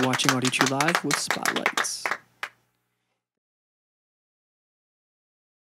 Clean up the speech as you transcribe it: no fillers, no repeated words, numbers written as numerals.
for watching Audiotree Live with Spotlights.